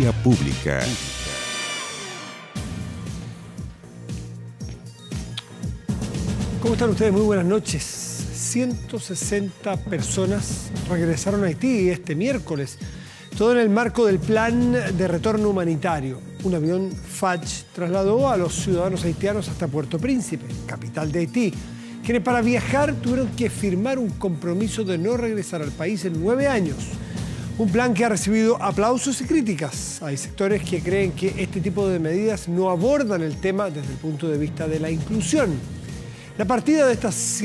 Defensoría Pública. ¿Cómo están ustedes? Muy buenas noches. 160 personas regresaron a Haití este miércoles, todo en el marco del plan de retorno humanitario. Un avión FACH trasladó a los ciudadanos haitianos hasta Puerto Príncipe, capital de Haití, quienes para viajar tuvieron que firmar un compromiso de no regresar al país en 9 años. Un plan que ha recibido aplausos y críticas. Hay sectores que creen que este tipo de medidas no abordan el tema desde el punto de vista de la inclusión. La partida de estas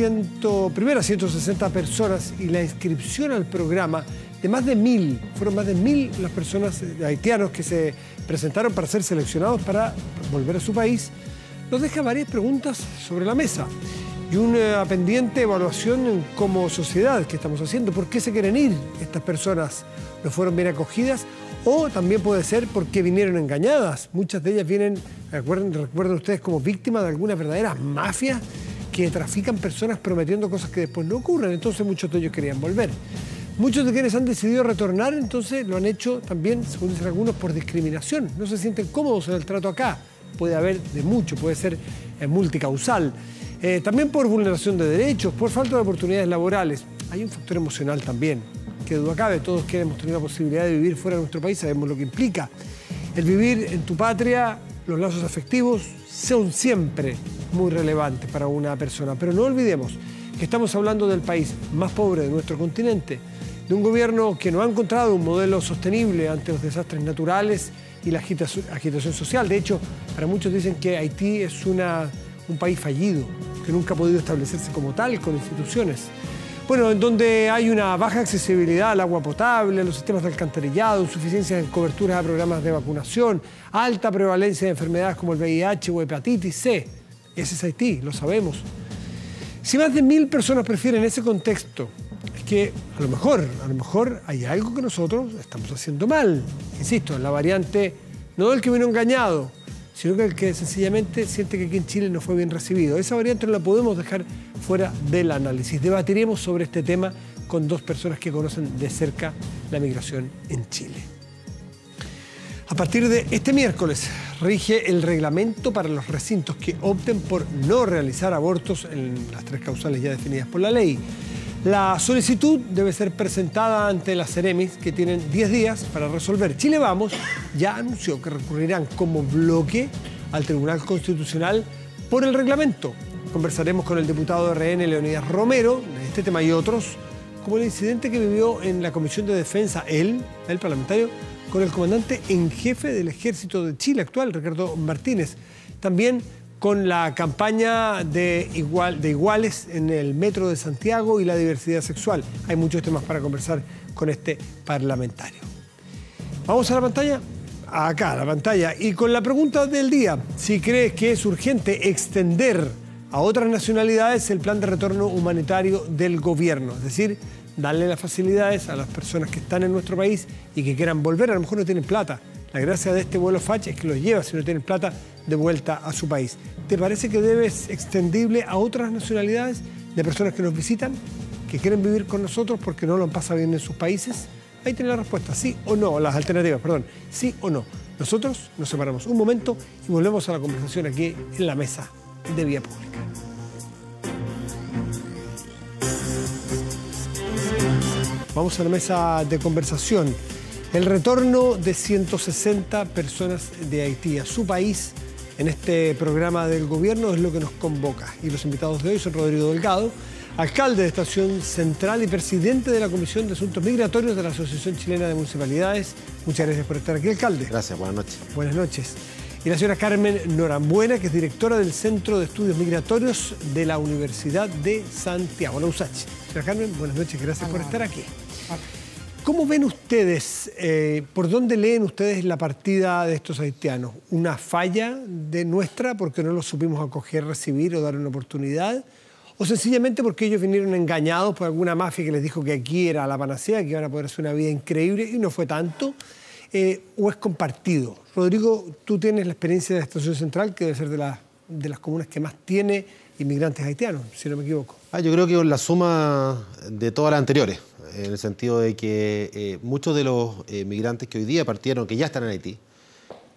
primeras 160 personas y la inscripción al programa de más de 1000, fueron más de 1000 las personas haitianos que se presentaron para ser seleccionados para volver a su país, nos deja varias preguntas sobre la mesa y una pendiente evaluación como sociedad que estamos haciendo. ¿Por qué se quieren ir estas personas? ¿No fueron bien acogidas? O también puede ser porque vinieron engañadas. Muchas de ellas vienen, recuerden ustedes, como víctimas de algunas verdaderas mafias que trafican personas prometiendo cosas que después no ocurren. Entonces muchos de ellos querían volver. Muchos de quienes han decidido retornar, entonces lo han hecho también, según dicen algunos, por discriminación. No se sienten cómodos en el trato acá. Puede haber de mucho, puede ser multicausal. También por vulneración de derechos, por falta de oportunidades laborales. Hay un factor emocional también, que duda cabe. Todos queremos tener la posibilidad de vivir fuera de nuestro país, sabemos lo que implica. El vivir en tu patria, los lazos afectivos, son siempre muy relevantes para una persona. Pero no olvidemos que estamos hablando del país más pobre de nuestro continente, de un gobierno que no ha encontrado un modelo sostenible ante los desastres naturales y la agitación social. De hecho, para muchos dicen que Haití es un país fallido, que nunca ha podido establecerse como tal, con instituciones. Bueno, en donde hay una baja accesibilidad al agua potable, a los sistemas de alcantarillado, insuficiencia en cobertura a programas de vacunación, alta prevalencia de enfermedades como el VIH o hepatitis C. Ese es Haití, lo sabemos. Si más de 1000 personas prefieren ese contexto, es que a lo mejor hay algo que nosotros estamos haciendo mal. Insisto, en la variante no del que vino engañado, sino que el que sencillamente siente que aquí en Chile no fue bien recibido. Esa variante no la podemos dejar fuera del análisis. Debatiremos sobre este tema con dos personas que conocen de cerca la migración en Chile. A partir de este miércoles rige el reglamento para los recintos que opten por no realizar abortos en las 3 causales ya definidas por la ley. La solicitud debe ser presentada ante las Seremis, que tienen 10 días para resolver. Chile Vamos ya anunció que recurrirán como bloque al Tribunal Constitucional por el reglamento. Conversaremos con el diputado de RN, Leonidas Romero, de este tema y otros, como el incidente que vivió en la Comisión de Defensa, el parlamentario, con el comandante en jefe del Ejército de Chile actual, Ricardo Martínez. También con la campaña de Iguales en el Metro de Santiago y la diversidad sexual. Hay muchos temas para conversar con este parlamentario. Vamos a la pantalla. Acá, a la pantalla. Y con la pregunta del día. Si crees que es urgente extender a otras nacionalidades el plan de retorno humanitario del gobierno, es decir, darle las facilidades a las personas que están en nuestro país y que quieran volver, a lo mejor no tienen plata. La gracia de este vuelo FACH es que los lleva, si no tienen plata, de vuelta a su país. ¿Te parece que debe ser extendible a otras nacionalidades de personas que nos visitan, que quieren vivir con nosotros porque no lo han pasado bien en sus países? Ahí tiene la respuesta, sí o no, las alternativas, perdón, sí o no. Nosotros nos separamos un momento y volvemos a la conversación aquí en la mesa de Vía Pública. Vamos a la mesa de conversación. El retorno de 160 personas de Haití a su país en este programa del gobierno es lo que nos convoca. Y los invitados de hoy son Rodrigo Delgado, alcalde de Estación Central y presidente de la Comisión de Asuntos Migratorios de la Asociación Chilena de Municipalidades. Muchas gracias por estar aquí, alcalde. Gracias, buenas noches. Buenas noches. Y la señora Carmen Norambuena, que es directora del Centro de Estudios Migratorios de la Universidad de Santiago, la USACH. Señora Carmen, buenas noches, gracias por estar aquí. ¿Cómo ven ustedes, por dónde leen ustedes la partida de estos haitianos? ¿Una falla de nuestra porque no los supimos acoger, recibir o dar una oportunidad? ¿O sencillamente porque ellos vinieron engañados por alguna mafia que les dijo que aquí era la panacea, que iban a poder hacer una vida increíble y no fue tanto? ¿O es compartido? Rodrigo, tú tienes la experiencia de la Estación Central, que debe ser de las comunas que más tiene inmigrantes haitianos, si no me equivoco. Yo creo que es la suma de todas las anteriores. en el sentido de que muchos de los migrantes que hoy día partieron, que ya están en Haití,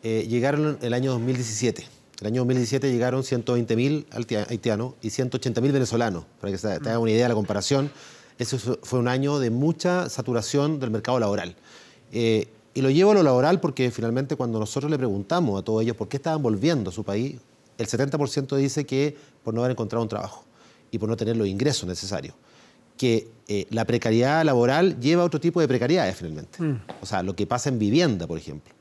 llegaron el año 2017. El año 2017 llegaron 120.000 haitianos y 180.000 venezolanos. Para que se hagan una idea de la comparación, eso fue un año de mucha saturación del mercado laboral. Y lo llevo a lo laboral porque finalmente cuando nosotros le preguntamos a todos ellos por qué estaban volviendo a su país, el 70% dice que por no haber encontrado un trabajo y por no tener los ingresos necesarios. Que la precariedad laboral lleva a otro tipo de precariedades finalmente. O sea, lo que pasa en vivienda, por ejemplo.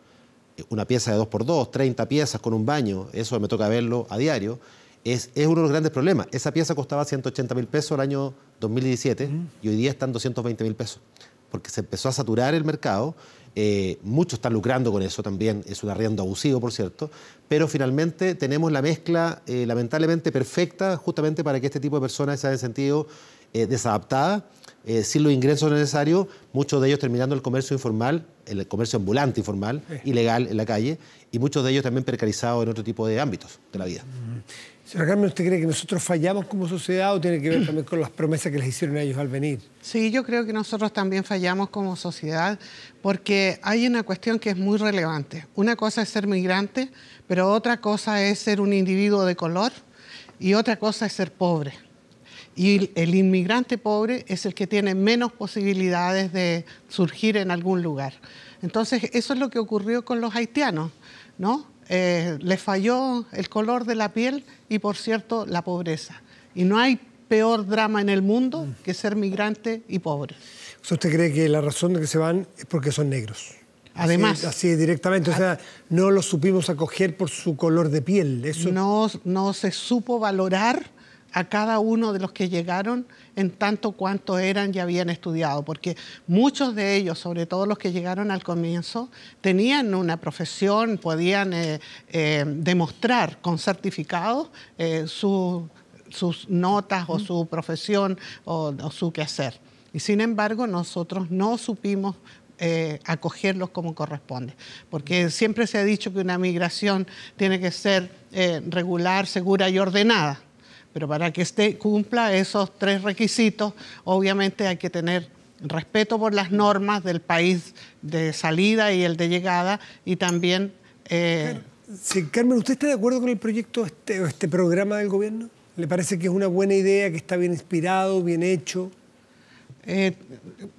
Una pieza de 2x2, 30 piezas con un baño, eso me toca verlo a diario, es uno de los grandes problemas. Esa pieza costaba 180.000 pesos el año 2017 y hoy día están 220.000 pesos. Porque se empezó a saturar el mercado, muchos están lucrando con eso también, es un arriendo abusivo, por cierto, pero finalmente tenemos la mezcla lamentablemente perfecta justamente para que este tipo de personas se hayan sentido desadaptadas, sin los ingresos necesarios, muchos de ellos terminando el comercio informal, el comercio ambulante informal, ilegal en la calle, y muchos de ellos también precarizados en otro tipo de ámbitos de la vida. Señora Carmen, ¿usted cree que nosotros fallamos como sociedad o tiene que ver también con las promesas que les hicieron a ellos al venir? Sí, yo creo que nosotros también fallamos como sociedad porque hay una cuestión que es muy relevante. Una cosa es ser migrante, pero otra cosa es ser un individuo de color y otra cosa es ser pobre. Y el inmigrante pobre es el que tiene menos posibilidades de surgir en algún lugar. Entonces, eso es lo que ocurrió con los haitianos, ¿no? Les falló el color de la piel y, por cierto, la pobreza. Y no hay peor drama en el mundo que ser migrante y pobre. ¿Usted cree que la razón de que se van es porque son negros? Además. Así directamente, o sea, no los supimos acoger por su color de piel. Eso... No se supo valorar a cada uno de los que llegaron en tanto cuanto eran y habían estudiado, porque muchos de ellos, sobre todo los que llegaron al comienzo, tenían una profesión, podían demostrar con certificados sus notas o su profesión o su quehacer. Y sin embargo, nosotros no supimos acogerlos como corresponde, porque siempre se ha dicho que una migración tiene que ser regular, segura y ordenada. Pero para que cumpla esos tres requisitos, obviamente hay que tener respeto por las normas del país de salida y el de llegada y también... Sí, Carmen, ¿usted está de acuerdo con el proyecto, este programa del gobierno? ¿Le parece que es una buena idea, que está bien inspirado, bien hecho?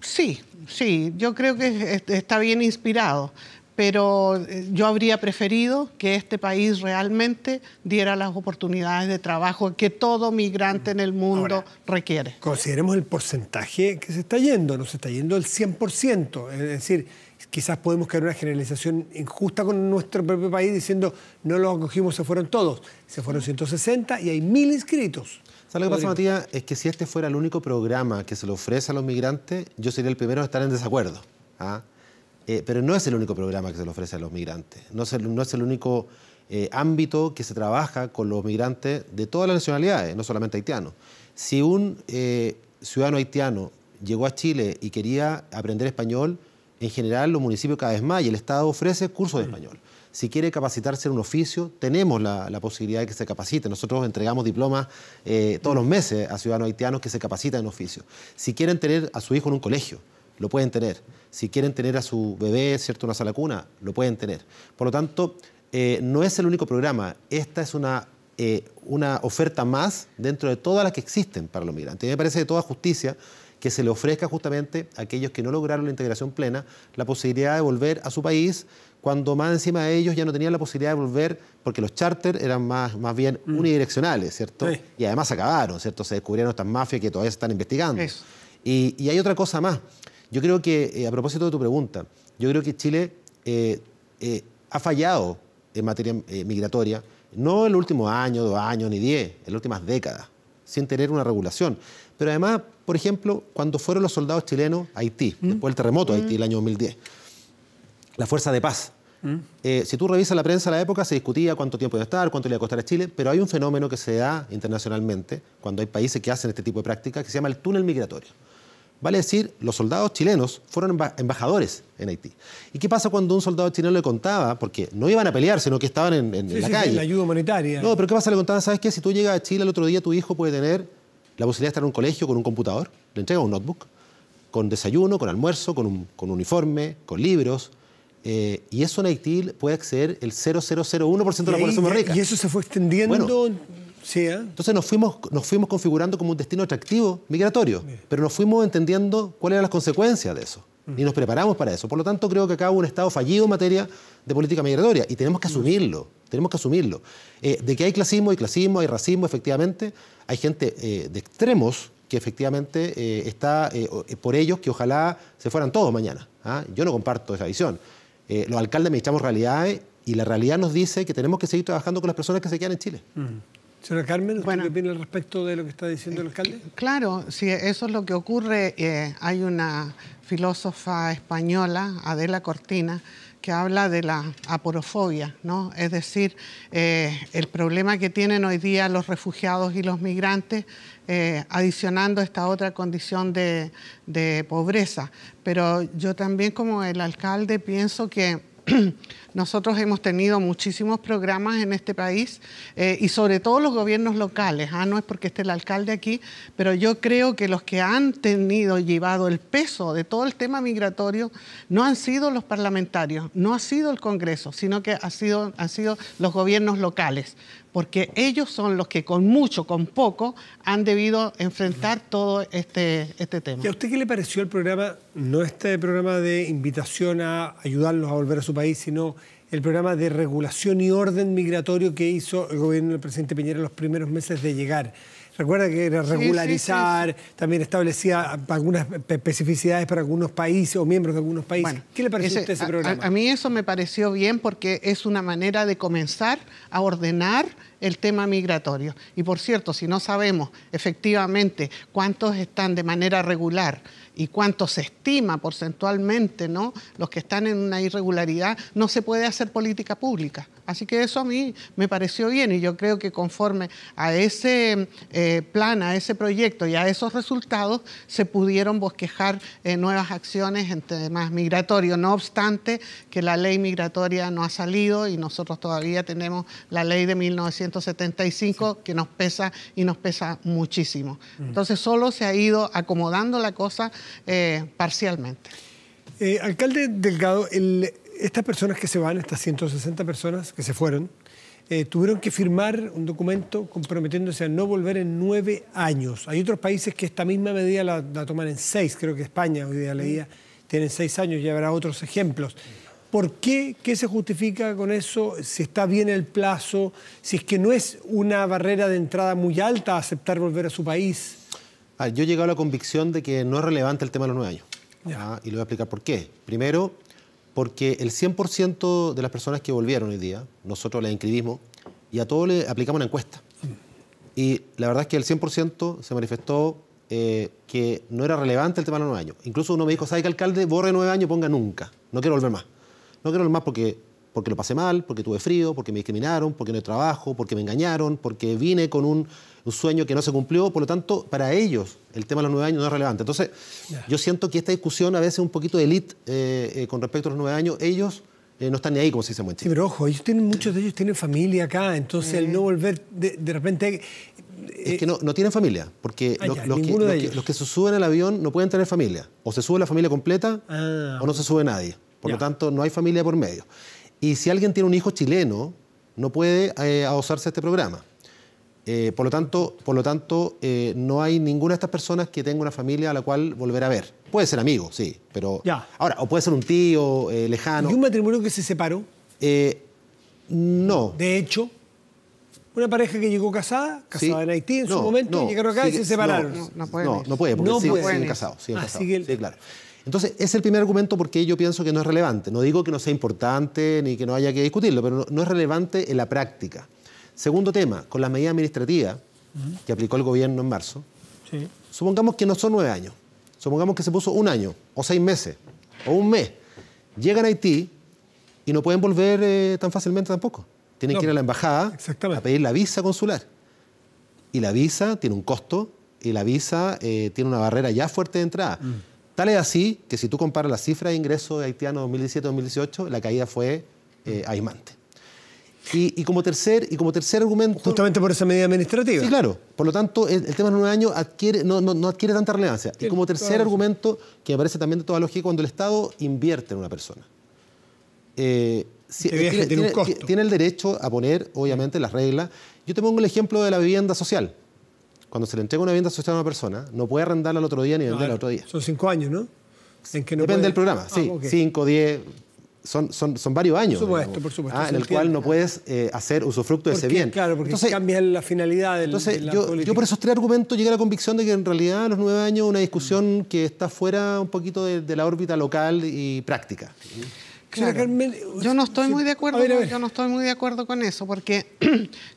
Sí, yo creo que está bien inspirado. Pero yo habría preferido que este país realmente diera las oportunidades de trabajo que todo migrante en el mundo requiere. Consideremos el porcentaje que se está yendo, no se está yendo el 100%. Es decir, quizás podemos caer en una generalización injusta con nuestro propio país diciendo no los acogimos, se fueron todos. Se fueron 160 y hay 1.000 inscritos. ¿Sabes lo que pasa, Matías? Es que si este fuera el único programa que se le ofrece a los migrantes, yo sería el primero a estar en desacuerdo. Pero no es el único programa que se le ofrece a los migrantes, no es el único ámbito que se trabaja con los migrantes de todas las nacionalidades, no solamente haitianos. Si un ciudadano haitiano llegó a Chile y quería aprender español, en general los municipios cada vez más y el Estado ofrece cursos de español. Si quiere capacitarse en un oficio, tenemos la posibilidad de que se capacite. Nosotros entregamos diplomas todos los meses a ciudadanos haitianos que se capacitan en oficio. Si quieren tener a su hijo en un colegio, lo pueden tener. Si quieren tener a su bebé, ¿cierto?, una sala cuna, lo pueden tener. Por lo tanto, no es el único programa. Esta es una oferta más dentro de todas las que existen para los migrantes. Y me parece de toda justicia que se le ofrezca justamente a aquellos que no lograron la integración plena la posibilidad de volver a su país cuando más encima de ellos ya no tenían la posibilidad de volver porque los charters eran más bien unidireccionales, ¿cierto? Sí. Y además se acabaron, ¿cierto? Se descubrieron estas mafias que todavía se están investigando. Y hay otra cosa más. Yo creo que, a propósito de tu pregunta, yo creo que Chile ha fallado en materia migratoria, no en el último año, 2 años, ni 10, en las últimas décadas, sin tener una regulación. Pero además, por ejemplo, cuando fueron los soldados chilenos a Haití, después del terremoto de Haití, el año 2010, la Fuerza de Paz. Si tú revisas la prensa de la época, se discutía cuánto tiempo iba a estar, cuánto le iba a costar a Chile, pero hay un fenómeno que se da internacionalmente, cuando hay países que hacen este tipo de prácticas, que se llama el túnel migratorio. Vale decir, los soldados chilenos fueron embajadores en Haití. ¿Y qué pasa cuando un soldado chileno le contaba? Porque no iban a pelear, sino que estaban en la calle. Sí, la ayuda humanitaria. No, pero ¿qué pasa? Le contaban, ¿sabes qué? Si tú llegas a Chile al otro día, tu hijo puede tener la posibilidad de estar en un colegio con un computador, le entrega un notebook, con desayuno, con almuerzo, con uniforme, con libros. Y eso en Haití puede exceder el 0,001% de la población más rica. Y eso se fue extendiendo. Bueno, sí, ¿eh? Entonces nos fuimos configurando como un destino atractivo migratorio, pero nos fuimos entendiendo cuáles eran las consecuencias de eso. Y nos preparamos para eso. Por lo tanto, creo que acá hubo un Estado fallido en materia de política migratoria. Y tenemos que asumirlo. Tenemos que asumirlo. De que hay clasismo, hay racismo, efectivamente. Hay gente de extremos que efectivamente está por ellos que ojalá se fueran todos mañana. ¿Ah? Yo no comparto esa visión. Los alcaldes administramos realidades y la realidad nos dice que tenemos que seguir trabajando con las personas que se quedan en Chile. Señora Carmen, bueno, ¿qué opina al respecto de lo que está diciendo el alcalde? Claro, sí, eso es lo que ocurre. Hay una filósofa española, Adela Cortina, que habla de la aporofobia, ¿no? Es decir, el problema que tienen hoy día los refugiados y los migrantes, adicionando esta otra condición de pobreza. Pero yo también, como el alcalde, pienso que nosotros hemos tenido muchísimos programas en este país y sobre todo los gobiernos locales. No es porque esté el alcalde aquí, pero yo creo que los que han tenido, llevado el peso de todo el tema migratorio no han sido los parlamentarios, no ha sido el Congreso, sino que han sido los gobiernos locales, porque ellos son los que con mucho, con poco, han debido enfrentar todo este tema. ¿Y a usted qué le pareció el programa, no este programa de invitación a ayudarlos a volver a su país, sino el programa de regulación y orden migratorio que hizo el gobierno del presidente Piñera en los primeros meses de llegar? Recuerda que era regularizar, también establecía algunas especificidades para algunos países o miembros de algunos países. Bueno, ¿qué le pareció a usted ese programa? A mí eso me pareció bien porque es una manera de comenzar a ordenar el tema migratorio. Y por cierto, si no sabemos efectivamente cuántos están de manera regular y cuánto se estima porcentualmente, ¿no?, los que están en una irregularidad, no se puede hacer política pública. Así que eso a mí me pareció bien y yo creo que conforme a ese plan, a ese proyecto y a esos resultados, se pudieron bosquejar nuevas acciones en temas migratorios. No obstante que la ley migratoria no ha salido y nosotros todavía tenemos la ley de 1975 que nos pesa y nos pesa muchísimo. Entonces solo se ha ido acomodando la cosa parcialmente. Alcalde Delgado, estas personas que se van, estas 160 personas que se fueron, tuvieron que firmar un documento comprometiéndose a no volver en 9 años. Hay otros países que esta misma medida la toman en 6, creo que España hoy día leía, tienen 6 años, ya habrá otros ejemplos. ¿Por qué? ¿Qué se justifica con eso? Si está bien el plazo, si es que no es una barrera de entrada muy alta aceptar volver a su país. Yo he llegado a la convicción de que no es relevante el tema de los 9 años. Y le voy a explicar por qué. Primero, porque el 100% de las personas que volvieron hoy día, nosotros las inscribimos y a todos les aplicamos una encuesta. Y la verdad es que el 100% se manifestó que no era relevante el tema de los 9 años. Incluso uno me dijo, ¿sabe qué, alcalde? Borre 9 años, ponga nunca. No quiero volver más. No quiero volver más porque lo pasé mal, porque tuve frío, porque me discriminaron, porque no hay trabajo, porque me engañaron, porque vine con un sueño que no se cumplió. Por lo tanto, para ellos el tema de los 9 años no es relevante. Entonces, yo siento que esta discusión a veces es un poquito de elite con respecto a los 9 años. Ellos no están ni ahí, como se dice en Chile. Sí, pero ojo, muchos de ellos tienen familia acá, entonces el no volver de repente... Es que no tienen familia, porque los que se suben al avión no pueden tener familia. O se sube la familia completa o no se sube nadie. Por lo tanto, no hay familia por medio. Y si alguien tiene un hijo chileno, no puede adosarse a este programa. Por lo tanto, no hay ninguna de estas personas que tenga una familia a la cual volver a ver. Puede ser amigo, sí, pero... Ahora, o puede ser un tío lejano. ¿Y un matrimonio que se separó? No. De hecho, una pareja que llegó casada en Haití en su momento, llegaron acá y se separaron. No puede, porque siguen casados. Sí, claro. Entonces, ese es el primer argumento por qué yo pienso que no es relevante. No digo que no sea importante ni que no haya que discutirlo, pero no es relevante en la práctica. Segundo tema, con las medidas administrativas que aplicó el gobierno en marzo, supongamos que no son 9 años, supongamos que se puso 1 año, o 6 meses, o 1 mes. Llegan a Haití y no pueden volver tan fácilmente tampoco. Tienen que ir a la embajada a pedir la visa consular. Y la visa tiene un costo y la visa tiene una barrera ya fuerte de entrada. Tal es así que si tú comparas la cifra de ingresos haitianos 2017-2018, la caída fue aimante. Y como tercer argumento... Justamente por esa medida administrativa. Sí, claro. Por lo tanto, el tema de los 9 años adquiere, no adquiere tanta relevancia. Y como tercer argumento, que me parece también de toda lógica, cuando el Estado invierte en una persona, tiene el derecho a poner, obviamente, las reglas. Yo te pongo el ejemplo de la vivienda social. Cuando se le entrega una vivienda social a una persona, no puede arrendarla al otro día ni venderla al otro día. Son 5 años, ¿no? En que no depende del programa, sí. Okay. 5, 10... Son varios años. Por supuesto, en el cual no puedes hacer usufructo de ese bien. Claro, porque cambias la finalidad del... Entonces, yo por esos 3 argumentos llegué a la convicción de que en realidad a los 9 años una discusión que está fuera un poquito de la órbita local y práctica. Claro. Carmen, yo no estoy muy de acuerdo. A ver. Yo no estoy muy de acuerdo con eso, porque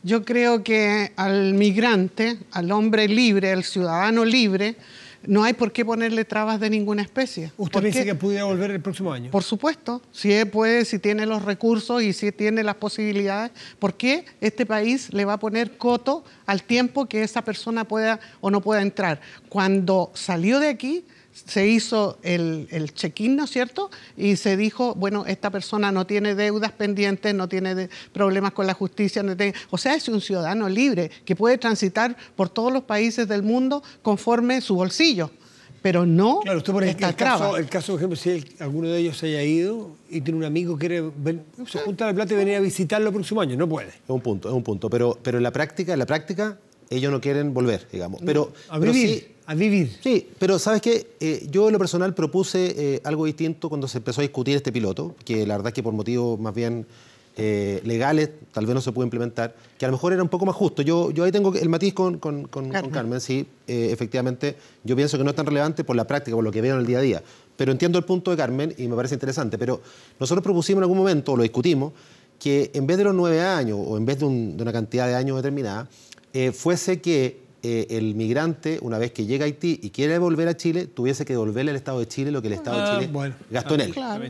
yo creo que al migrante, al hombre libre, al ciudadano libre, no hay por qué ponerle trabas de ninguna especie. ¿Usted dice que pudiera volver el próximo año? Por supuesto, si puede, si tiene los recursos y si tiene las posibilidades. ¿Por qué este país le va a poner coto al tiempo que esa persona pueda o no pueda entrar? Cuando salió de aquí se hizo el check-in, ¿no es cierto? Y se dijo, bueno, esta persona no tiene deudas pendientes, no tiene problemas con la justicia, no tiene... O sea, es un ciudadano libre que puede transitar por todos los países del mundo conforme su bolsillo, pero no... Claro, usted por el caso, por ejemplo, si alguno de ellos se haya ido y tiene un amigo que quiere juntar la plata y venir a visitarlo el próximo año, no puede. Es un punto, pero en la práctica ellos no quieren volver, digamos. A vivir. Sí, pero ¿sabes qué? Yo en lo personal propuse algo distinto cuando se empezó a discutir este piloto, que la verdad es que por motivos más bien legales tal vez no se pudo implementar, que a lo mejor era un poco más justo. Yo ahí tengo el matiz con Carmen, sí, efectivamente yo pienso que no es tan relevante por la práctica, por lo que veo en el día a día, pero entiendo el punto de Carmen y me parece interesante, pero nosotros propusimos en algún momento, o lo discutimos, que en vez de los 9 años o en vez de una cantidad de años determinada, fuese que el migrante, una vez que llega a Haití y quiere volver a Chile, tuviese que devolverle al Estado de Chile lo que el Estado de Chile gastó en él. Claro.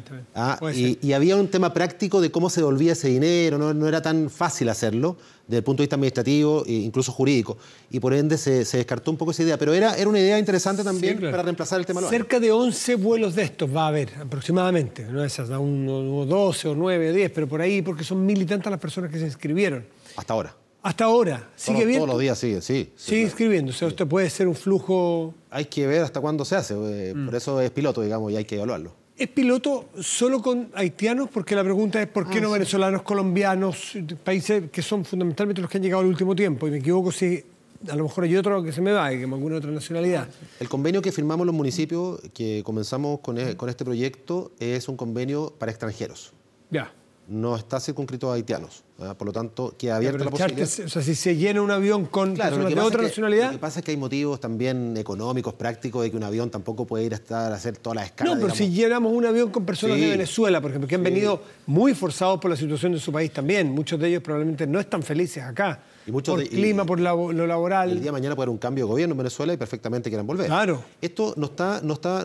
Y había un tema práctico de cómo se devolvía ese dinero, no era tan fácil hacerlo desde el punto de vista administrativo e incluso jurídico. Y por ende se descartó un poco esa idea. Pero era una idea interesante también, sí, claro, para reemplazar el tema. Cerca de 11 vuelos de estos va a haber aproximadamente, no es hasta 12 o 9 o 10, pero por ahí, porque son 1.000 y tantas las personas que se inscribieron. Hasta ahora. Hasta ahora, sigue bien. Todos los días sigue, sí. Sigue inscribiéndose, sí. Esto puede ser un flujo... Hay que ver hasta cuándo se hace, por eso es piloto, digamos, y hay que evaluarlo. ¿Es piloto solo con haitianos? Porque la pregunta es ¿por qué no venezolanos, colombianos, países que son fundamentalmente los que han llegado al último tiempo? Y me equivoco si a lo mejor hay otro que se me va, que alguna otra nacionalidad. El convenio que firmamos los municipios, que comenzamos con este proyecto, es un convenio para extranjeros. Ya. No está circunscrito a haitianos, ¿verdad? Por lo tanto, queda abierta la posibilidad. O sea, si se llena un avión con personas de otra nacionalidad... Lo que pasa es que hay motivos también económicos, prácticos, de que un avión tampoco puede ir a hacer todas las escalas. No, pero digamos, si llenamos un avión con personas de Venezuela, por ejemplo, que han venido muy forzados por la situación de su país también. Muchos de ellos probablemente no están felices acá. Y muchos por clima, por lo laboral. El día de mañana puede haber un cambio de gobierno en Venezuela y perfectamente quieran volver. Claro. Esto no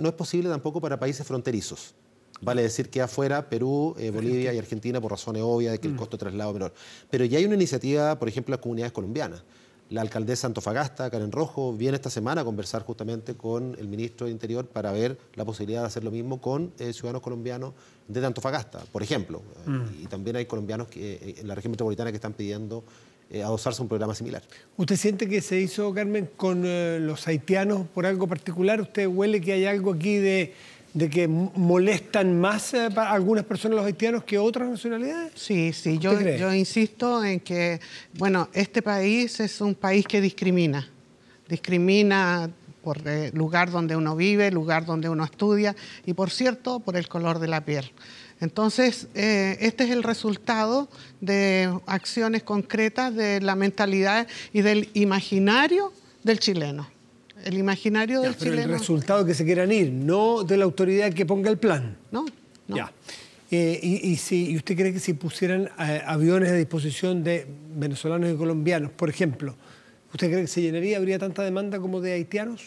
es posible tampoco para países fronterizos. Vale decir que afuera Perú, Bolivia y Argentina, por razones obvias de que el costo de traslado es menor. Pero ya hay una iniciativa, por ejemplo, las comunidades colombianas. La alcaldesa Antofagasta, Carmen Rojo, viene esta semana a conversar justamente con el ministro de Interior para ver la posibilidad de hacer lo mismo con ciudadanos colombianos desde Antofagasta, por ejemplo. Y también hay colombianos que, en la región metropolitana que están pidiendo adosarse a un programa similar. ¿Usted siente que se hizo, Carmen, con los haitianos por algo particular? ¿Usted huele que hay algo aquí de que molestan más a algunas personas los haitianos que otras nacionalidades? Sí, yo insisto en que, bueno, este país es un país que discrimina. Discrimina por el lugar donde uno vive, el lugar donde uno estudia y, por cierto, por el color de la piel. Entonces, este es el resultado de acciones concretas de la mentalidad y del imaginario del chileno. El imaginario del chileno. El resultado que se quieran ir, no de la autoridad que ponga el plan. No. Ya. ¿Y usted cree que si pusieran aviones a disposición de venezolanos y colombianos, por ejemplo, ¿usted cree que se llenaría? ¿Habría tanta demanda como de haitianos?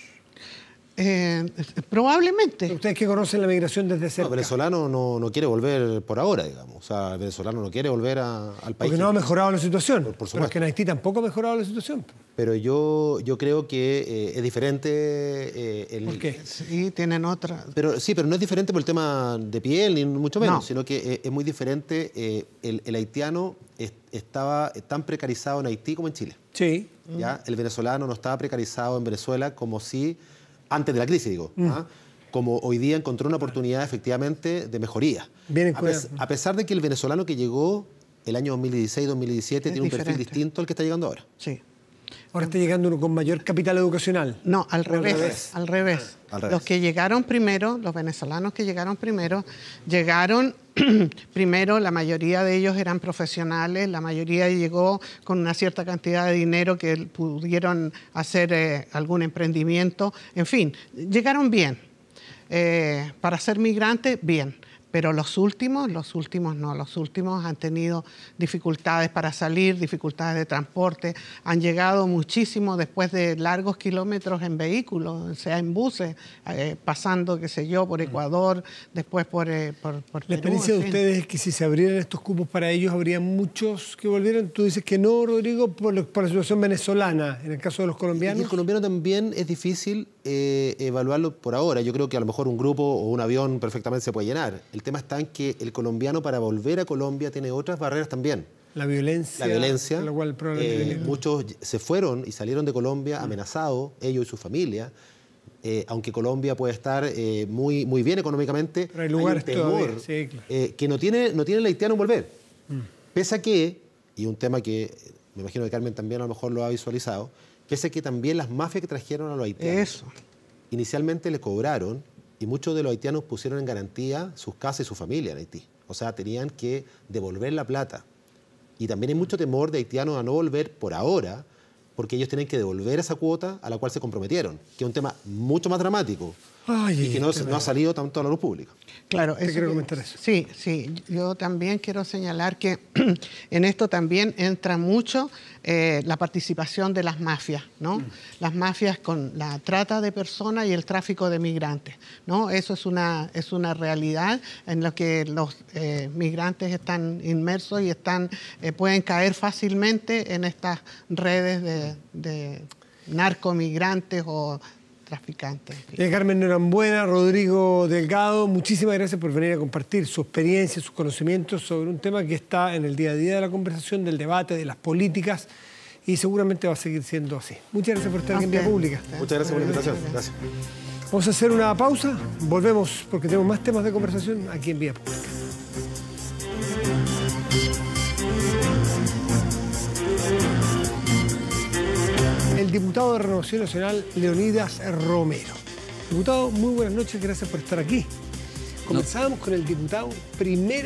Probablemente. Ustedes que conocen la migración desde cerca. No, el venezolano no quiere volver por ahora, digamos. O sea, el venezolano no quiere volver al país. Porque no ha mejorado la situación. Por supuesto. Pero es que en Haití tampoco ha mejorado la situación. Pero yo creo que es diferente... ¿Por qué? Sí, tienen otra... Pero no es diferente por el tema de piel, ni mucho menos, no. Sino que es muy diferente. El haitiano estaba tan precarizado en Haití como en Chile. Sí. ¿Ya? El venezolano no estaba precarizado en Venezuela como si... Antes de la crisis, digo. ¿Ah? Como hoy día encontró una oportunidad efectivamente de mejoría. Bien, a pesar de que el venezolano que llegó el año 2016-2017 tiene un perfil distinto al que está llegando ahora. Sí. Ahora está llegando uno con mayor capital educacional. No, al revés. Los que llegaron primero, los venezolanos que llegaron primero, la mayoría de ellos eran profesionales, la mayoría llegó con una cierta cantidad de dinero que pudieron hacer algún emprendimiento, en fin, llegaron bien. Para ser migrantes, bien. Pero los últimos han tenido dificultades para salir, dificultades de transporte, han llegado muchísimo después de largos kilómetros en vehículos, sea en buses, pasando, qué sé yo, por Ecuador, después por Perú. La experiencia de ustedes es que si se abrieran estos cupos para ellos, habría muchos que volvieran. Tú dices que no, Rodrigo, por la situación venezolana, en el caso de los colombianos. Y el colombiano también es difícil evaluarlo por ahora. Yo creo que a lo mejor un grupo o un avión perfectamente se puede llenar. El tema está en que el colombiano para volver a Colombia tiene otras barreras también. La violencia. La cual probablemente muchos se fueron y salieron de Colombia amenazados, ellos y su familia. Aunque Colombia puede estar muy, muy bien económicamente, pero hay lugares, hay un temor todavía, sí, claro, que no tiene el haitiano en volver. Pese a que, y un tema que me imagino que Carmen también a lo mejor lo ha visualizado, pese a que también las mafias que trajeron a los haitianos, inicialmente les cobraron. Y muchos de los haitianos pusieron en garantía sus casas y su familia en Haití. O sea, tenían que devolver la plata. Y también hay mucho temor de haitianos a no volver por ahora, porque ellos tienen que devolver esa cuota a la cual se comprometieron, que es un tema mucho más dramático. Ay, y que no ha salido tanto a la luz pública. Claro, eso quiero comentar eso. Sí, sí. Yo también quiero señalar que en esto también entra mucho la participación de las mafias, ¿no? Las mafias con la trata de personas y el tráfico de migrantes, ¿no? Eso es una realidad en la que los migrantes están inmersos y pueden caer fácilmente en estas redes de narcomigrantes o... traficantes. Carmen Norambuena, Rodrigo Delgado, muchísimas gracias por venir a compartir su experiencia, sus conocimientos sobre un tema que está en el día a día de la conversación, del debate, de las políticas, y seguramente va a seguir siendo así. Muchas gracias por estar aquí en Vía Pública. Muchas gracias por la invitación. Gracias. Vamos a hacer una pausa, volvemos porque tenemos más temas de conversación aquí en Vía Pública. El diputado de Renovación Nacional, Leonidas Romero. Diputado, muy buenas noches, gracias por estar aquí. Comenzábamos con el diputado, primer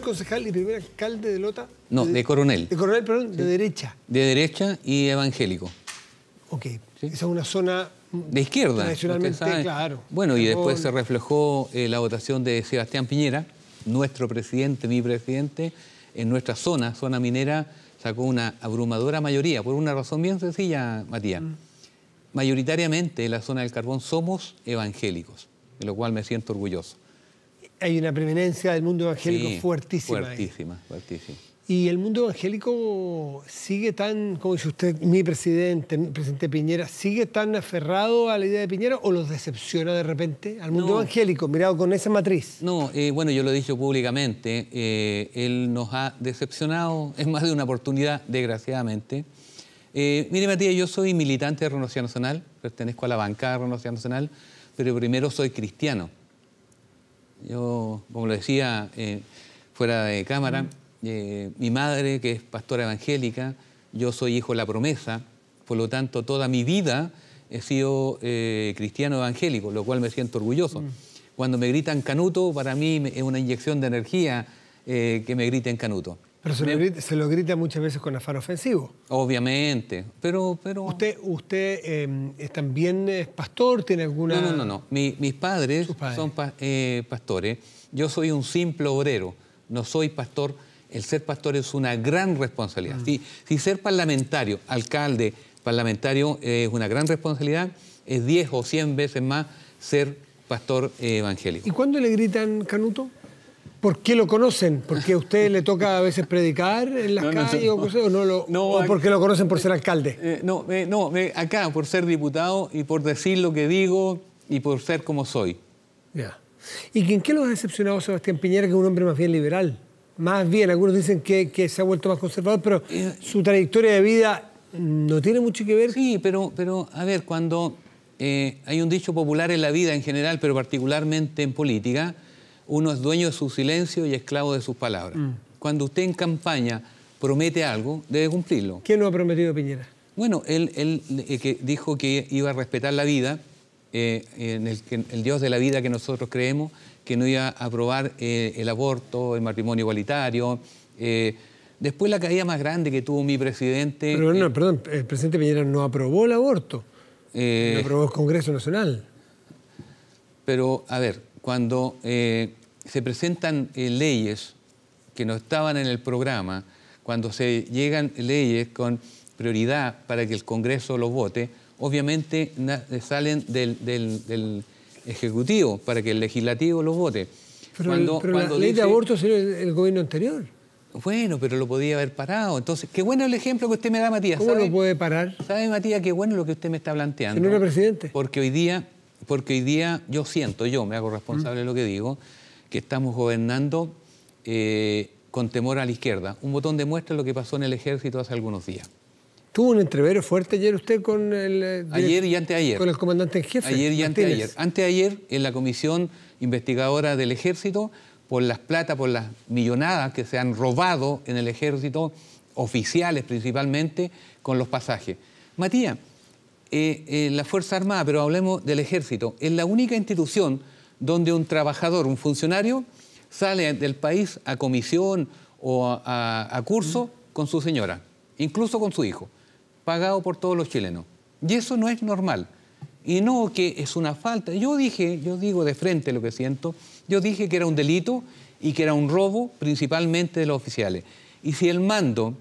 concejal y primer alcalde de Lota. No, de Coronel. De Coronel, perdón, sí. De derecha. De derecha y evangélico. Ok, ¿sí? Esa es una zona... De izquierda. Tradicionalmente, claro. Bueno, y después se reflejó la votación de Sebastián Piñera, nuestro presidente, mi presidente, en nuestra zona minera. Sacó una abrumadora mayoría, por una razón bien sencilla, Matías. Mayoritariamente en la zona del carbón somos evangélicos, de lo cual me siento orgulloso. Hay una preeminencia del mundo evangélico, sí, fuertísima. Y el mundo evangélico sigue tan, como dice usted, mi presidente Piñera, ¿sigue tan aferrado a la idea de Piñera o los decepciona de repente al mundo evangélico, mirado con esa matriz? No, bueno, yo lo he dicho públicamente, él nos ha decepcionado, es más de una oportunidad, desgraciadamente. Mire, Matías, yo soy militante de Renovación Nacional, pertenezco a la bancada de Renovación Nacional, pero primero soy cristiano. Yo, como lo decía fuera de cámara... mi madre, que es pastora evangélica, yo soy hijo de la promesa, por lo tanto toda mi vida he sido cristiano evangélico, lo cual me siento orgulloso. Cuando me gritan canuto, para mí es una inyección de energía que me griten canuto. Pero se lo grita muchas veces con afán ofensivo. Obviamente, pero... ¿Usted también es pastor? ¿Tiene alguna...? No. Mis padres son pastores. Yo soy un simple obrero, no soy pastor. El ser pastor es una gran responsabilidad. Si ser parlamentario, alcalde, parlamentario, es una gran responsabilidad, 10 o 100 veces más ser pastor evangélico. ¿Y cuándo le gritan Canuto? ¿Por qué lo conocen? ¿Porque a usted le toca a veces predicar en las calles o cosas? ¿O, no lo, no, o porque lo conocen por ser alcalde? Acá por ser diputado y por decir lo que digo y por ser como soy. Ya. ¿Y en qué los ha decepcionado Sebastián Piñera, que es un hombre más bien liberal? Más bien, algunos dicen que se ha vuelto más conservador, pero su trayectoria de vida no tiene mucho que ver. Sí, pero a ver, cuando hay un dicho popular en la vida en general, pero particularmente en política, uno es dueño de su silencio y esclavo de sus palabras. Cuando usted en campaña promete algo, debe cumplirlo. ¿Qué no ha prometido Piñera? Bueno, él que dijo que iba a respetar la vida, el Dios de la vida que nosotros creemos, que no iba a aprobar el aborto, el matrimonio igualitario. Después la caída más grande que tuvo mi presidente... Pero no, perdón, el presidente Piñera no aprobó el aborto, no aprobó el Congreso Nacional. Pero, a ver, cuando se presentan leyes que no estaban en el programa, cuando se llegan leyes con prioridad para que el Congreso los vote, obviamente salen del Ejecutivo para que el Legislativo los vote. Pero cuando la ley de aborto es el gobierno anterior. Bueno, pero lo podía haber parado. Entonces, qué bueno el ejemplo que usted me da, Matías. ¿Cómo lo puede parar? ¿Sabe, Matías? Qué bueno lo que usted me está planteando. Señor presidente. Porque hoy día yo siento, yo me hago responsable de lo que digo, que estamos gobernando con temor a la izquierda. Un botón de muestra es lo que pasó en el Ejército hace algunos días. ¿Tuvo un entrevero fuerte ayer usted con el... Ayer y anteayer. Con el comandante en jefe. Ayer y anteayer. Anteayer en la comisión investigadora del Ejército, por las millonadas que se han robado en el Ejército, oficiales principalmente, con los pasajes. Matías, la Fuerza Armada, pero hablemos del Ejército, es la única institución donde un trabajador, un funcionario, sale del país a comisión o a curso con su señora, incluso con su hijo, pagado por todos los chilenos. Y eso no es normal. Y no que es una falta. Yo digo de frente lo que siento, yo dije que era un delito y que era un robo principalmente de los oficiales. Y si el mando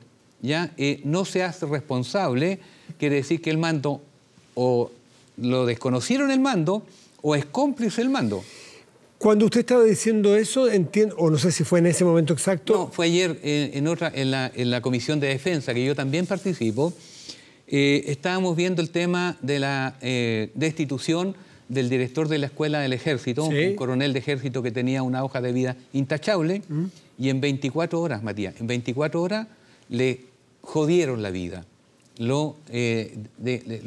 no se hace responsable, quiere decir que el mando o lo desconocieron el mando o es cómplice el mando. Cuando usted estaba diciendo eso, entiendo, o no sé si fue en ese momento exacto... No, fue ayer en la Comisión de Defensa, que yo también participo. Estábamos viendo el tema de la destitución del director de la Escuela del Ejército, ¿sí? Un coronel de Ejército que tenía una hoja de vida intachable, y en 24 horas, Matías, en 24 horas le jodieron la vida, lo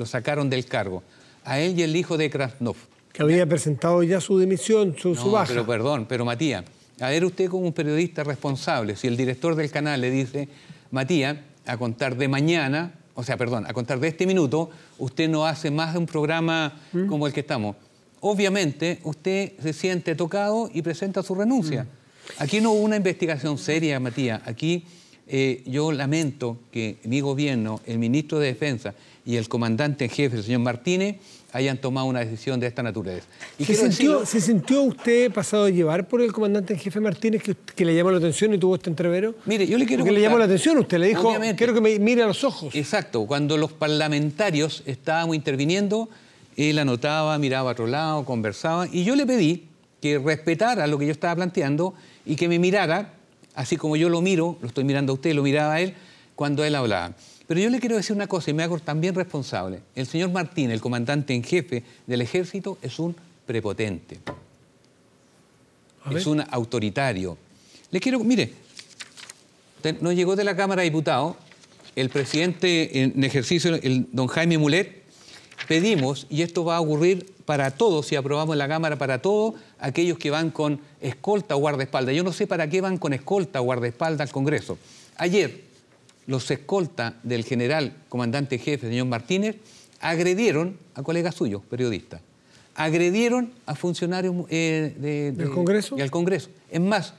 sacaron del cargo, a él y el hijo de Krasnov. Que había presentado ya su dimisión, su baja. Pero perdón, pero Matías, a ver usted como un periodista responsable, si el director del canal le dice, Matías, a contar de mañana, o sea, perdón, a contar de este minuto, usted no hace más de un programa como el que estamos. Obviamente, usted se siente tocado y presenta su renuncia. Aquí no hubo una investigación seria, Matías. Aquí yo lamento que mi gobierno, el ministro de Defensa y el comandante en jefe, el señor Martínez, hayan tomado una decisión de esta naturaleza. Y ¿Se sintió usted pasado a llevar por el comandante en jefe Martínez, que le llamó la atención y tuvo este entrevero? Mire, yo le quiero... Porque le llamó la atención, usted le dijo, obviamente, quiero que me mire a los ojos. Exacto, cuando los parlamentarios estábamos interviniendo, él anotaba, miraba a otro lado, conversaba, y yo le pedí que respetara lo que yo estaba planteando y que me mirara, así como yo lo miro, lo estoy mirando a usted, lo miraba a él, cuando él hablaba. Pero yo le quiero decir una cosa y me hago también responsable. El señor Martínez, el comandante en jefe del Ejército, es un prepotente. Es un autoritario. Le quiero... Mire, nos llegó de la Cámara de Diputados el presidente en ejercicio, el don Jaime Mulet. Pedimos, y esto va a ocurrir para todos, si aprobamos en la Cámara, para todos aquellos que van con escolta o guardaespaldas. Yo no sé para qué van con escolta o guardaespaldas al Congreso. Ayer... los escoltas del general comandante jefe, señor Martínez, agredieron a colegas suyos, periodistas. Agredieron a funcionarios del Congreso. Y al Congreso. Es más,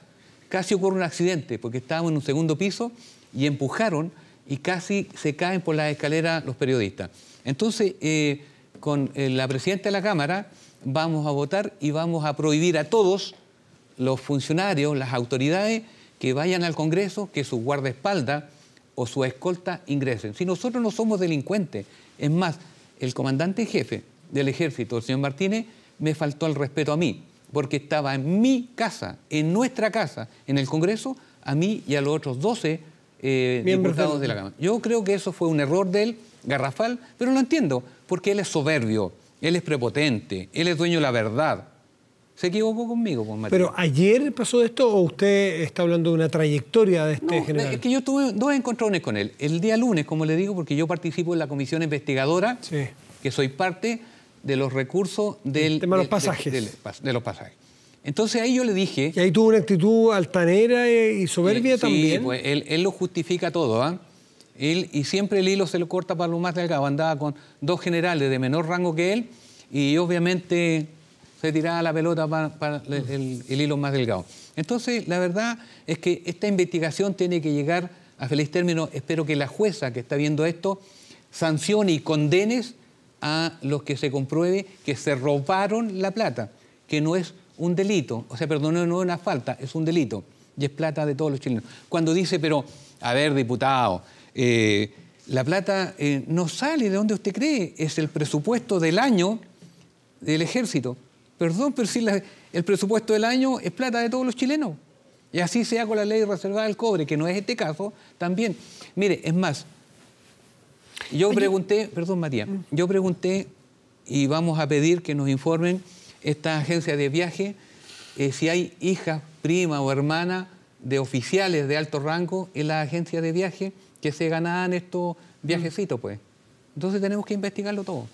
casi ocurre un accidente, porque estábamos en un segundo piso y empujaron y casi se caen por las escaleras los periodistas. Entonces, con la presidenta de la Cámara vamos a votar y vamos a prohibir a todos los funcionarios, las autoridades, que vayan al Congreso, que sus guardaespaldas o su escolta ingresen. Si nosotros no somos delincuentes, es más, el comandante jefe, del Ejército, el señor Martínez, me faltó el respeto a mí, porque estaba en mi casa, en nuestra casa, en el Congreso, a mí y a los otros 12 diputados de la Cámara. Yo creo que eso fue un error de él, garrafal, pero lo entiendo, porque él es soberbio, él es prepotente, él es dueño de la verdad. Se equivocó conmigo, con Martín. ¿Pero ayer pasó esto o usted está hablando de una trayectoria de este general? Es que yo tuve dos encontrones con él. El día lunes, como le digo, porque yo participo en la comisión investigadora, sí, que soy parte de los recursos del... tema de los pasajes. De los pasajes. Entonces ahí yo le dije... Y ahí tuvo una actitud altanera y soberbia también. Sí, pues él lo justifica todo, ¿eh? Él, y siempre el hilo se lo corta para lo más delgado. Andaba con dos generales de menor rango que él y obviamente... se tiraba la pelota para el hilo más delgado. Entonces, la verdad es que esta investigación tiene que llegar a feliz término. Espero que la jueza que está viendo esto sancione y condene a los que se compruebe que se robaron la plata, que no es un delito, o sea, perdón, no es una falta, es un delito, y es plata de todos los chilenos. Cuando dice, pero, a ver, diputado, la plata no sale de donde usted cree, es el presupuesto del año del Ejército. Perdón, pero si el presupuesto del año es plata de todos los chilenos. Y así sea con la ley reservada del cobre, que no es este caso, también. Mire, es más, yo pregunté, perdón María, yo pregunté y vamos a pedir que nos informen esta agencia de viaje si hay hijas, prima o hermana de oficiales de alto rango en la agencia de viaje que se ganaban estos viajecitos, pues. Entonces tenemos que investigarlo todo.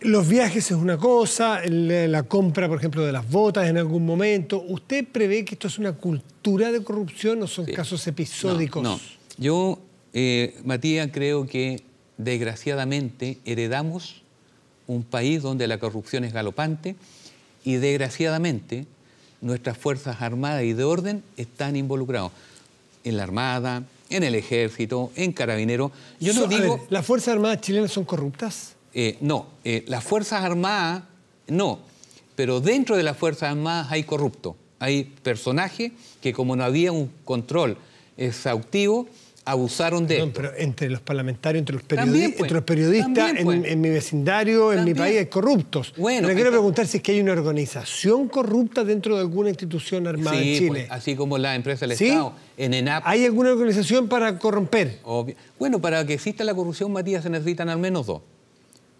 Los viajes es una cosa, la compra, por ejemplo, de las botas en algún momento. ¿Usted prevé que esto es una cultura de corrupción o son casos episódicos? No, no. Yo, Matías, creo que desgraciadamente heredamos un país donde la corrupción es galopante y desgraciadamente nuestras Fuerzas Armadas y de Orden están involucrados en la Armada, en el Ejército, en Carabineros. Yo no digo... Ver, ¿las Fuerzas Armadas chilenas son corruptas? No, las Fuerzas Armadas no, pero dentro de las Fuerzas Armadas hay corrupto. Hay personajes que como no había un control exhaustivo, abusaron de... Pero entre los parlamentarios, entre los periodistas, en mi vecindario, en mi país hay corruptos. Bueno, pero quiero preguntar si es que hay una organización corrupta dentro de alguna institución armada en Chile. Pues, así como la empresa del Estado, en ENAP. ¿Hay alguna organización para corromper? Obvio. Bueno, para que exista la corrupción, Matías, se necesitan al menos dos.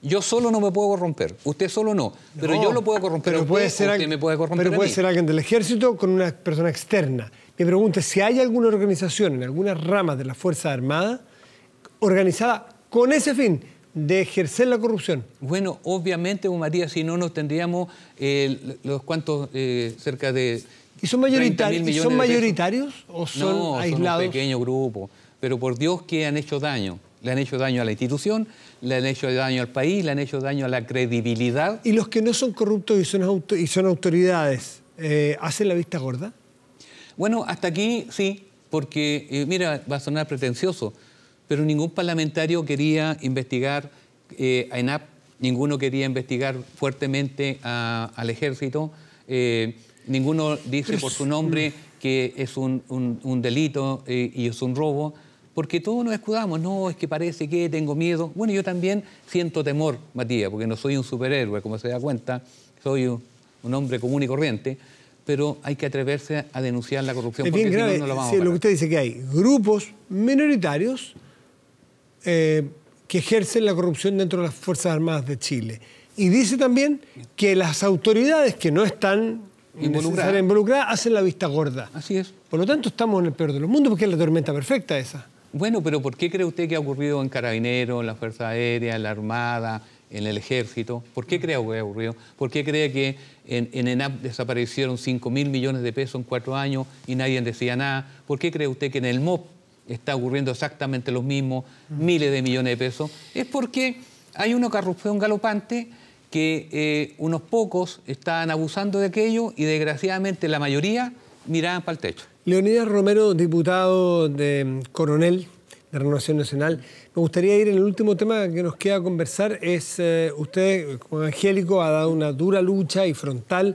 Yo solo no me puedo corromper, usted solo no, pero yo lo puedo corromper, pero usted me puede corromper. Pero puede ser alguien del Ejército con una persona externa. Me pregunto si hay alguna organización en algunas ramas de la Fuerza Armada organizada con ese fin de ejercer la corrupción. Bueno, obviamente, Matías, si no nos tendríamos los cuantos cerca de... ¿Y son mayoritarios, o son aislados? Son un pequeño grupo, pero por Dios que han hecho daño. Le han hecho daño a la institución, le han hecho daño al país, le han hecho daño a la credibilidad. ¿Y los que no son corruptos y son, autoridades, hacen la vista gorda? Bueno, hasta aquí sí, porque, mira, va a sonar pretencioso, pero ningún parlamentario quería investigar a ENAP, ninguno quería investigar fuertemente al Ejército, ninguno dice por su nombre que es un delito y es un robo. Porque todos nos escudamos, no, es que parece que tengo miedo. Bueno, yo también siento temor, Matías, porque no soy un superhéroe, como se da cuenta, soy un hombre común y corriente, pero hay que atreverse a denunciar la corrupción. Es bien grave, si no, no lo vamos a parar. Lo que usted dice, que hay grupos minoritarios que ejercen la corrupción dentro de las Fuerzas Armadas de Chile. Y dice también que las autoridades que no están... involucradas hacen la vista gorda. Así es. Por lo tanto, estamos en el peor de los mundos, porque es la tormenta perfecta esa. Bueno, pero ¿por qué cree usted que ha ocurrido en Carabineros, en la Fuerza Aérea, en la Armada, en el Ejército? ¿Por qué cree que ha ocurrido? ¿Por qué cree que en ENAP desaparecieron 5.000 millones de pesos en 4 años y nadie decía nada? ¿Por qué cree usted que en el MOP está ocurriendo exactamente lo mismo, miles de millones de pesos? Es porque hay una corrupción galopante que unos pocos estaban abusando de aquello y desgraciadamente la mayoría miraban para el techo. Leonidas Romero, diputado de Coronel de Renovación Nacional. Me gustaría ir en el último tema que nos queda conversar. Es usted, como evangélico, ha dado una dura lucha y frontal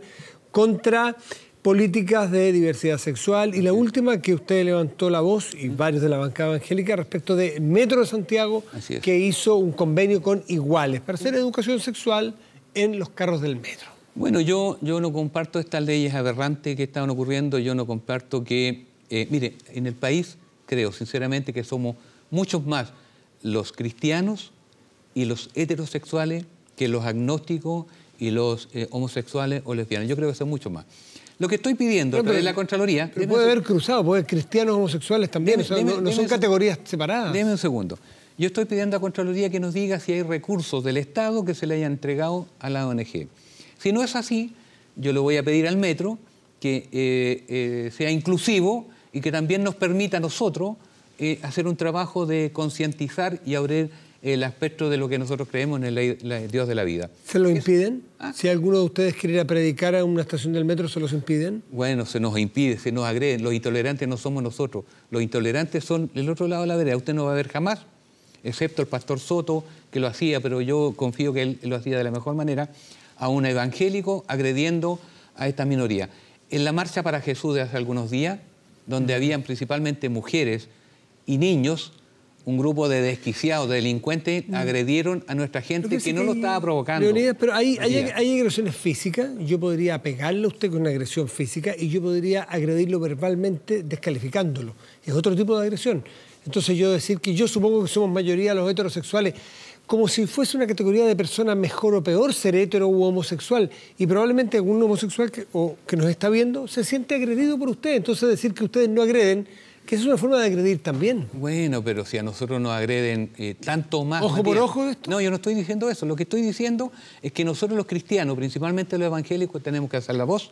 contra políticas de diversidad sexual y la última que usted levantó la voz y varios de la bancada evangélica respecto de Metro de Santiago, que hizo un convenio con Iguales para hacer educación sexual en los carros del metro. Bueno, yo no comparto estas leyes aberrantes que estaban ocurriendo, yo no comparto que... mire, en el país creo sinceramente que somos muchos más los cristianos y los heterosexuales que los agnósticos y los homosexuales o lesbianas. Yo creo que son muchos más. Lo que estoy pidiendo a través de la Contraloría... Pero puede haber cruzado, puede haber cristianos homosexuales también, no son categorías separadas. Déjeme un segundo. Yo estoy pidiendo a Contraloría que nos diga si hay recursos del Estado que se le hayan entregado a la ONG. Si no es así, yo le voy a pedir al Metro que sea inclusivo y que también nos permita a nosotros hacer un trabajo de concientizar y abrir el aspecto de lo que nosotros creemos en el Dios de la vida. ¿Se lo impiden? ¿Ah? Si alguno de ustedes quiere ir a predicar a una estación del metro, ¿se los impiden? Bueno, se nos impide, se nos agreden. Los intolerantes no somos nosotros. Los intolerantes son el otro lado de la vereda. Usted no va a ver jamás, excepto el pastor Soto, que lo hacía, pero yo confío que él lo hacía de la mejor manera, a un evangélico agrediendo a esta minoría. En la marcha para Jesús de hace algunos días, donde habían principalmente mujeres y niños, un grupo de desquiciados, de delincuentes, agredieron a nuestra gente que no lo estaba provocando. Leonidas, pero hay agresiones físicas, yo podría pegarle a usted con una agresión física y yo podría agredirlo verbalmente descalificándolo. Es otro tipo de agresión. Entonces yo decir que yo supongo que somos mayoría los heterosexuales, como si fuese una categoría de persona mejor o peor ser hetero u homosexual. Y probablemente algún homosexual que nos está viendo se siente agredido por usted. Entonces decir que ustedes no agreden, que es una forma de agredir también. Bueno, pero si a nosotros nos agreden tanto más... ¿Ojo por ojo esto? No, yo no estoy diciendo eso. Lo que estoy diciendo es que nosotros los cristianos, principalmente los evangélicos, tenemos que hacer la voz,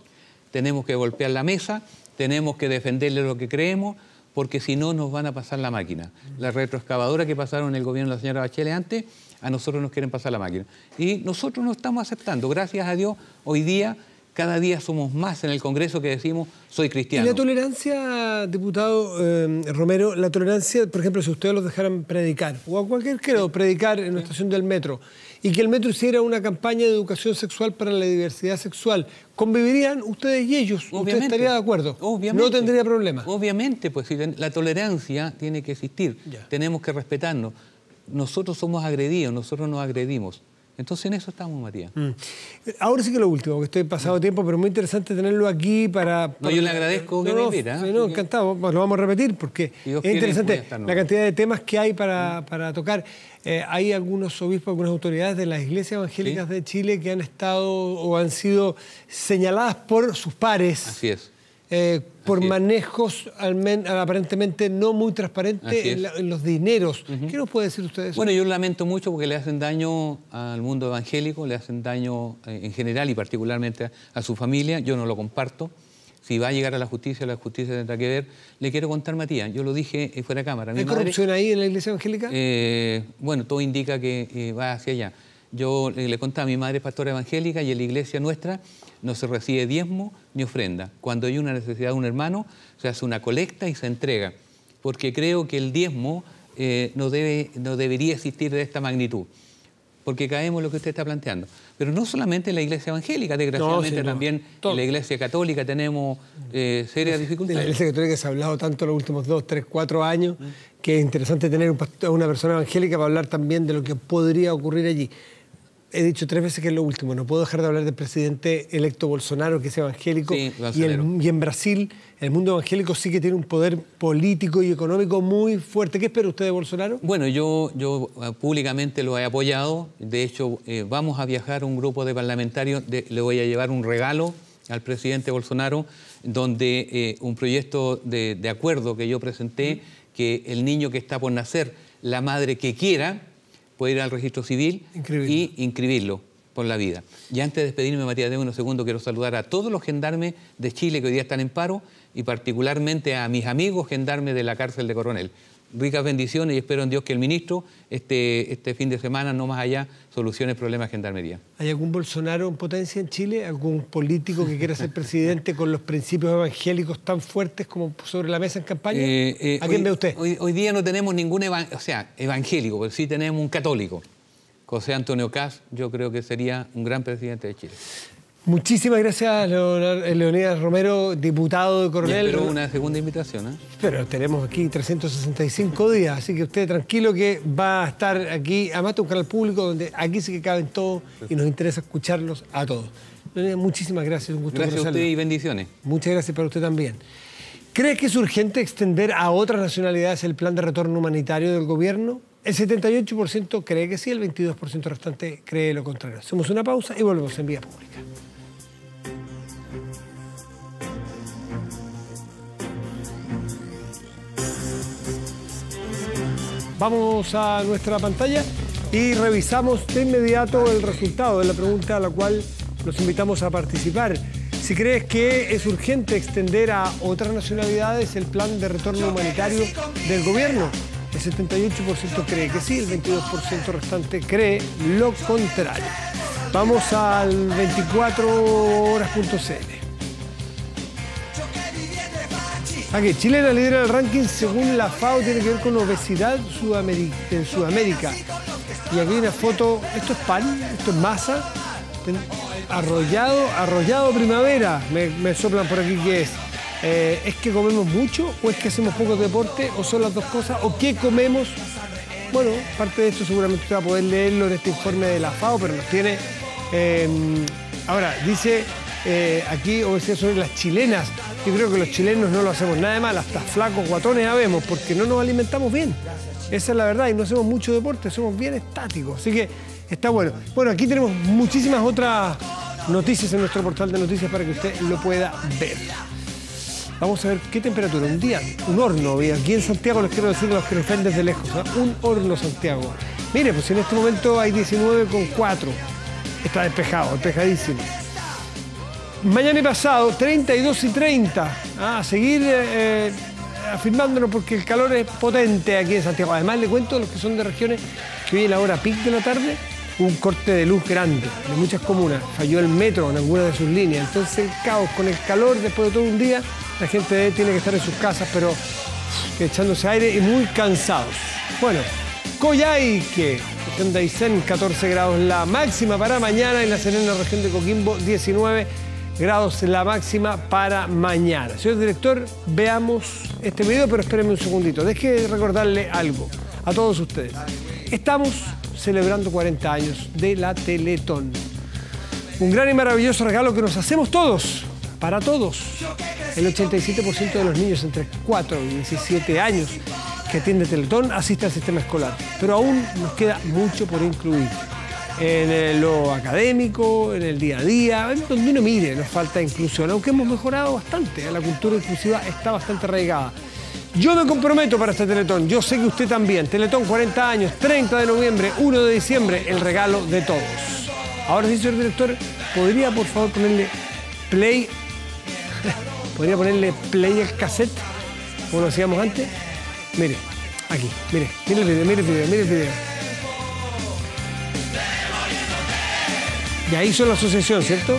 tenemos que golpear la mesa, tenemos que defenderle lo que creemos, porque si no nos van a pasar la máquina. La retroexcavadora que pasaron en el gobierno de la señora Bachelet antes... A nosotros nos quieren pasar la máquina. Y nosotros no estamos aceptando. Gracias a Dios, hoy día, cada día somos más en el Congreso que decimos, soy cristiano. ¿Y la tolerancia, diputado Romero, la tolerancia, por ejemplo, si ustedes los dejaran predicar, o a cualquier credo, predicar en la estación del metro, y que el metro hiciera una campaña de educación sexual para la diversidad sexual, ¿convivirían ustedes y ellos? Obviamente. ¿Usted estaría de acuerdo? Obviamente. ¿No tendría problema? Obviamente, pues la tolerancia tiene que existir. Ya. Tenemos que respetarnos. Nosotros somos agredidos, nosotros nos agredimos. Entonces en eso estamos, Matías. Ahora sí que lo último, que estoy pasado tiempo, pero muy interesante tenerlo aquí para... No, yo le agradezco que me invite, ¿eh? No, encantado, lo vamos a repetir porque es interesante la cantidad de temas que hay para tocar. Hay algunos obispos, algunas autoridades de las iglesias evangélicas de Chile que han estado o han sido señaladas por sus pares. Así es. Por manejos aparentemente no muy transparentes en los dineros. ¿Qué nos puede decir usted de eso? Bueno, yo lamento mucho porque le hacen daño al mundo evangélico, le hacen daño en general y particularmente a su familia. Yo no lo comparto. Si va a llegar a la justicia tendrá que ver. Le quiero contar, Matías, yo lo dije fuera de cámara. ¿Hay corrupción ahí en la iglesia evangélica? Bueno, todo indica que va hacia allá. Yo le contaba, mi madre es pastora evangélica y en la iglesia nuestra no se recibe diezmo ni ofrenda. Cuando hay una necesidad de un hermano, se hace una colecta y se entrega. Porque creo que el diezmo no debería existir de esta magnitud. Porque caemos en lo que usted está planteando. Pero no solamente en la iglesia evangélica, desgraciadamente también en la iglesia católica tenemos serias dificultades. De la iglesia católica se ha hablado tanto los últimos 2, 3, 4 años, que es interesante tener a una persona evangélica para hablar también de lo que podría ocurrir allí. He dicho 3 veces que es lo último, no puedo dejar de hablar del presidente electo Bolsonaro, que es evangélico, y en Brasil el mundo evangélico sí que tiene un poder político y económico muy fuerte. ¿Qué espera usted de Bolsonaro? Bueno, yo públicamente lo he apoyado, de hecho vamos a viajar un grupo de parlamentarios, le voy a llevar un regalo al presidente Bolsonaro, donde un proyecto de acuerdo que yo presenté, que el niño que está por nacer, la madre que quiera, puede ir al registro civil y inscribirlo por la vida. Y antes de despedirme, Matías, de unos segundos, quiero saludar a todos los gendarmes de Chile que hoy día están en paro y particularmente a mis amigos gendarmes de la cárcel de Coronel. Ricas bendiciones y espero en Dios que el ministro este fin de semana, no más allá, solucione el problema de gendarmería. ¿Hay algún Bolsonaro en potencia en Chile? ¿Algún político que quiera ser presidente con los principios evangélicos tan fuertes como sobre la mesa en campaña? ¿A quién ve usted? Hoy día no tenemos ningún evangélico, pero sí tenemos un católico. José Antonio Caz, yo creo que sería un gran presidente de Chile. Muchísimas gracias, Leonidas Romero, diputado de Coronel. Espero una segunda invitación, ¿eh? Pero tenemos aquí 365 días, así que usted tranquilo que va a estar aquí, además de un canal público donde aquí sí que caben todos y nos interesa escucharlos a todos. Leonidas, muchísimas gracias, un gusto conocerlo. Gracias a usted y bendiciones. Muchas gracias para usted también. ¿Crees que es urgente extender a otras nacionalidades el plan de retorno humanitario del gobierno? El 78% cree que sí, el 22% restante cree lo contrario. Hacemos una pausa y volvemos en Vía Pública. Vamos a nuestra pantalla y revisamos de inmediato el resultado de la pregunta a la cual los invitamos a participar. Si crees que es urgente extender a otras nacionalidades el plan de retorno humanitario del gobierno, el 78% cree que sí, el 22% restante cree lo contrario. Vamos al 24horas.cl. Aquí, Chile la lidera el ranking según la FAO, tiene que ver con obesidad en Sudamérica. Y aquí hay una foto, esto es pan, esto es masa, arrollado primavera, me soplan por aquí qué es. ¿Es que comemos mucho o es que hacemos poco deporte o son las dos cosas? ¿O qué comemos? Bueno, parte de esto seguramente usted va a poder leerlo en este informe de la FAO, pero nos tiene... ahora, dice... aquí obesidad sobre las chilenas. Yo creo que los chilenos no lo hacemos nada de mal, hasta flacos, guatones habemos, porque no nos alimentamos bien. Esa es la verdad, y no hacemos mucho deporte, somos bien estáticos. Así que está bueno. Bueno, aquí tenemos muchísimas otras noticias en nuestro portal de noticias para que usted lo pueda ver. Vamos a ver qué temperatura. Un día, un horno, aquí en Santiago, les quiero decir a los que nos ven desde lejos, ¿no? Un horno Santiago. Mire, pues en este momento hay 19,4. Está despejado, despejadísimo. Mañana y pasado, 32 y 30. A seguir afirmándonos porque el calor es potente aquí en Santiago. Además, le cuento a los que son de regiones que hoy en la hora pic de la tarde un corte de luz grande en muchas comunas. Falló el metro en algunas de sus líneas. Entonces, el caos con el calor después de todo un día. La gente tiene que estar en sus casas, pero echándose aire y muy cansados. Bueno, Coyhaique, región de Aysén, 14 grados la máxima para mañana. En La Serena, región de Coquimbo, 19 grados la máxima para mañana. Señor director, veamos este video, pero espérenme un segundito. Deje recordarle algo a todos ustedes. Estamos celebrando 40 años de la Teletón. Un gran y maravilloso regalo que nos hacemos todos, para todos. El 87% de los niños entre 4 y 17 años que atiende Teletón asiste al sistema escolar. Pero aún nos queda mucho por incluir. En lo académico, en el día a día, donde uno mire, nos falta inclusión, aunque hemos mejorado bastante, la cultura inclusiva está bastante arraigada. Yo me comprometo para este Teletón, yo sé que usted también. Teletón 40 años, 30 de noviembre, 1 de diciembre, el regalo de todos. Ahora sí, señor director, ¿podría por favor ponerle play? ¿Podría ponerle play al cassette? Como lo hacíamos antes. Mire, aquí, mire, mire el video, mire el video, mire el video. Ya hizo la asociación, ¿cierto?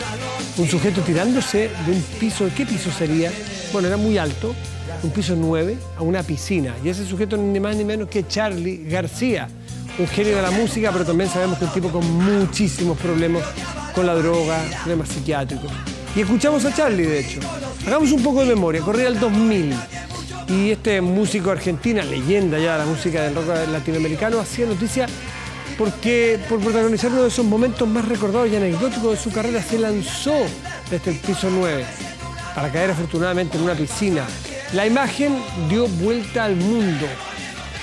Un sujeto tirándose de un piso, ¿qué piso sería? Bueno, era muy alto, un piso 9, a una piscina. Y ese sujeto ni más ni menos que Charlie García, un genio de la música, pero también sabemos que un tipo con muchísimos problemas con la droga, problemas psiquiátricos. Y escuchamos a Charlie, de hecho. Hagamos un poco de memoria, corría el 2000. Y este músico argentino, leyenda ya de la música del rock latinoamericano, hacía noticia... porque por protagonizar uno de esos momentos más recordados y anecdóticos de su carrera se lanzó desde el piso 9 para caer afortunadamente en una piscina. La imagen dio vuelta al mundo.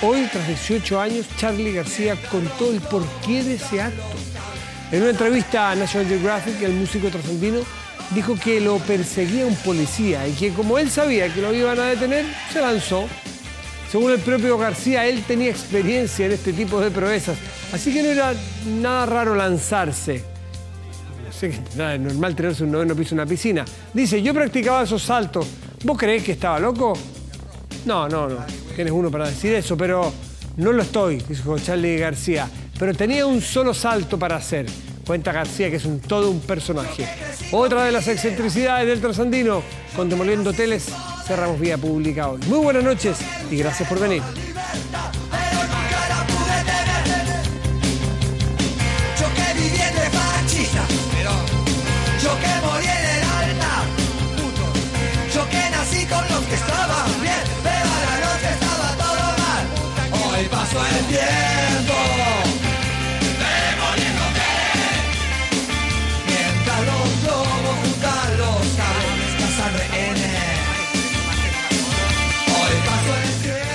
Hoy, tras 18 años, Charlie García contó el porqué de ese acto. En una entrevista a National Geographic, el músico trasandino dijo que lo perseguía un policía y que como él sabía que lo iban a detener, se lanzó. Según el propio García, él tenía experiencia en este tipo de proezas, así que no era nada raro lanzarse. No sé que nada es normal tenerse un noveno piso en una piscina. Dice, yo practicaba esos saltos. ¿Vos creés que estaba loco? No, no, no. Tienes uno para decir eso, pero no lo estoy, dijo Charlie García. Pero tenía un solo salto para hacer. Cuenta García que es todo un personaje. Otra de las excentricidades del trasandino, con Demoliendo Hoteles. Cerramos Vía Pública hoy. Muy buenas noches y gracias por venir.